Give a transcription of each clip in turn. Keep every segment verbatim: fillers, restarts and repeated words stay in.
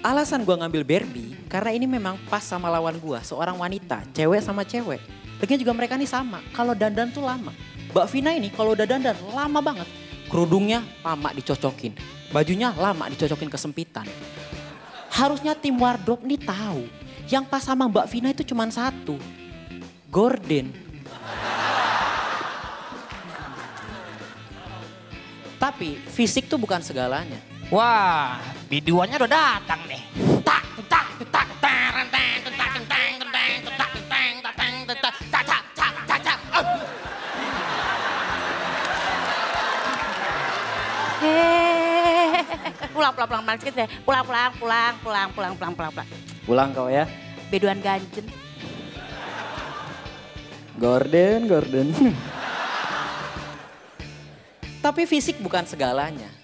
Alasan gue ngambil Barbie, karena ini memang pas sama lawan gue, seorang wanita, cewek sama cewek. Lagian juga mereka nih sama, kalau dandan tuh lama. Mbak Vina ini kalau udah dandan lama banget. Kerudungnya lama dicocokin, bajunya lama dicocokin kesempitan. Harusnya tim wardrobe nih tahu, yang pas sama Mbak Vina itu cuma satu, Gordon. Tapi fisik tuh bukan segalanya. Wah, biduannya udah datang nih. Tak, tak, tak, tak, tak, tak, tak, tak, tak, tak, tak, tak, tak. Heh, pulang, pulang, pulang, manis deh. Pulang, pulang, pulang, pulang, pulang, pulang, pulang, pulang. Pulang kau ya. Biduan ganjen. Gordon, Gordon. Tapi fisik bukan segalanya.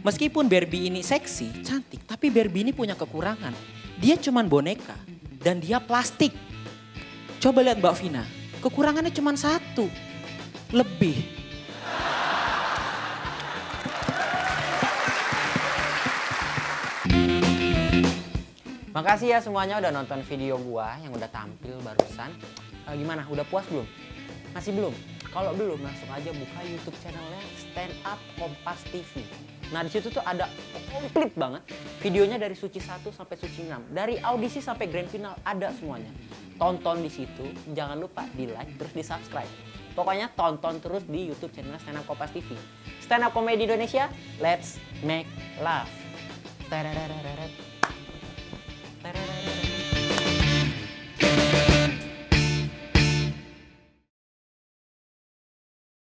Meskipun Barbie ini seksi, cantik, tapi Barbie ini punya kekurangan. Dia cuman boneka dan dia plastik. Coba lihat Mbak Vina, kekurangannya cuman satu, lebih. Makasih ya semuanya udah nonton video gua yang udah tampil barusan. E, gimana, udah puas belum? Masih belum? Kalau belum, langsung aja buka YouTube channelnya Stand Up Kompas T V. Nah di situ tuh ada komplit banget videonya dari suci satu sampai suci enam, dari audisi sampai grand final ada semuanya. Tonton di situ, jangan lupa di like terus di subscribe. Pokoknya tonton terus di YouTube channel Stand Up Kompas T V. Stand Up Komedi Indonesia, let's make laugh.